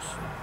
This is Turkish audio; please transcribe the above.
olsun.